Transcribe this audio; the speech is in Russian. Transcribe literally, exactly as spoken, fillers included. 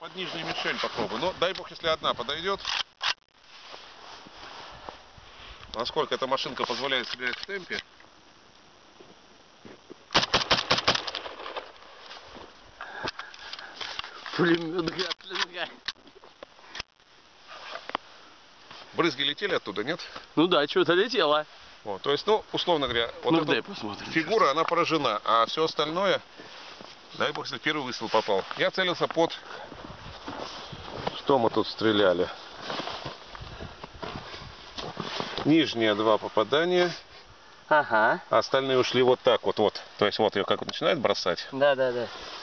Под нижней мишель попробуй. Ну, дай бог, если одна подойдет. Насколько эта машинка позволяет стрелять в темпе. Пулемет Гатлинга. Брызги летели оттуда, нет? Ну да, что-то летело. Вот, то есть, ну, условно говоря, вот ну, эта фигура, сейчас. Она поражена, а все остальное, дай бог, если первый выстрел попал. Я целился под... Что мы тут стреляли? Нижние два попадания. Ага. А остальные ушли вот так вот, вот. То есть, вот ее как начинает бросать. Да, да, да.